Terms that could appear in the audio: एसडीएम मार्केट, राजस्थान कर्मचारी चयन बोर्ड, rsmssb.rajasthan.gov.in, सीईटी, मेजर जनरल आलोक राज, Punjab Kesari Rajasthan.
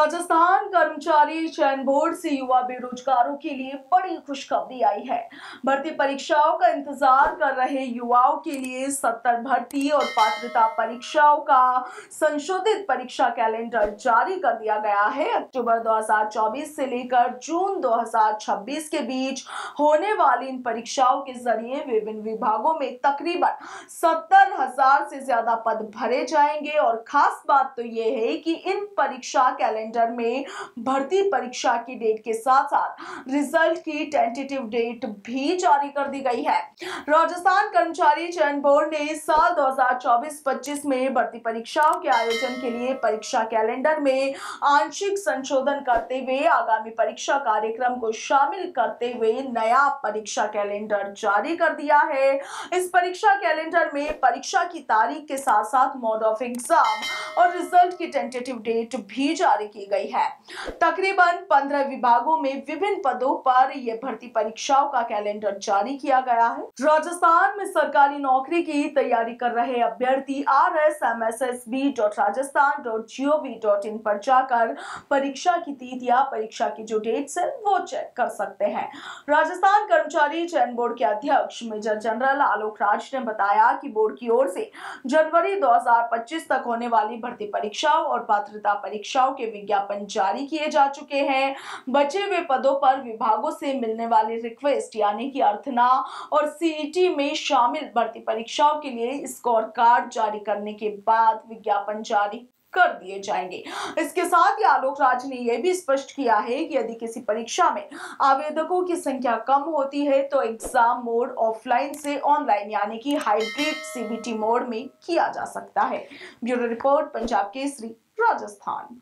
राजस्थान कर्मचारी चयन बोर्ड से युवा बेरोजगारों के लिए बड़ी खुशखबरी आई है। भर्ती परीक्षाओं का इंतजार कर रहे युवाओं के लिए 70 भर्ती और पात्रता परीक्षाओं का संशोधित परीक्षा कैलेंडर जारी कर दिया गया है। अक्टूबर 2024 से लेकर जून 2026 के बीच होने वाली इन परीक्षाओं के जरिए विभिन्न विभागों में तकरीबन 70,000 से ज्यादा पद भरे जाएंगे। और खास बात तो ये है कि इन परीक्षा कैलेंडर में भर्ती परीक्षा की डेट के साथ साथ रिजल्ट की टेंटेटिव डेट भी जारी कर दी गई है। राजस्थान कर्मचारी चयन बोर्ड ने साल 2024-25 में भर्ती परीक्षाओं के आयोजन के लिए परीक्षा कैलेंडर में आंशिक संशोधन करते हुए आगामी परीक्षा कार्यक्रम को शामिल करते हुए नया परीक्षा कैलेंडर जारी कर दिया है। इस परीक्षा कैलेंडर में परीक्षा की तारीख के साथ साथ मोड ऑफ एग्जाम और रिजल्ट की टेंटेटिव डेट भी जारी की गई है। तकरीबन 15 विभागों में विभिन्न पदों पर यह भर्ती परीक्षाओं का कैलेंडर जारी किया गया है। राजस्थान में सरकारी नौकरी की तैयारी कर रहे अभ्यर्थी rsmssb.rajasthan.gov.in पर जाकर परीक्षा की तिथि या परीक्षा की जो डेट्स है वो चेक कर सकते हैं। राजस्थान कर्मचारी चयन बोर्ड के अध्यक्ष मेजर जनरल आलोक राज ने बताया कि बोर्ड की ओर से जनवरी 2025 तक होने वाली भर्ती परीक्षाओं और पात्रता परीक्षाओं के विज्ञापन जारी किए जा चुके हैं। बचे हुए पदों पर विभागों से मिलने वाले रिक्वेस्ट यानी कि अर्थना और सीईटी में शामिल भर्ती परीक्षाओं के लिए स्कोर कार्ड जारी करने के बाद विज्ञापन जारी कर दिए जाएंगे। इसके साथ ही आलोक राज ने यह भी स्पष्ट किया है कि यदि किसी परीक्षा में आवेदकों की संख्या कम होती है तो एग्जाम मोड ऑफलाइन से ऑनलाइन यानी कि हाइब्रिड सीबीटी मोड में किया जा सकता है। Bureau report Punjab Kesari Rajasthan.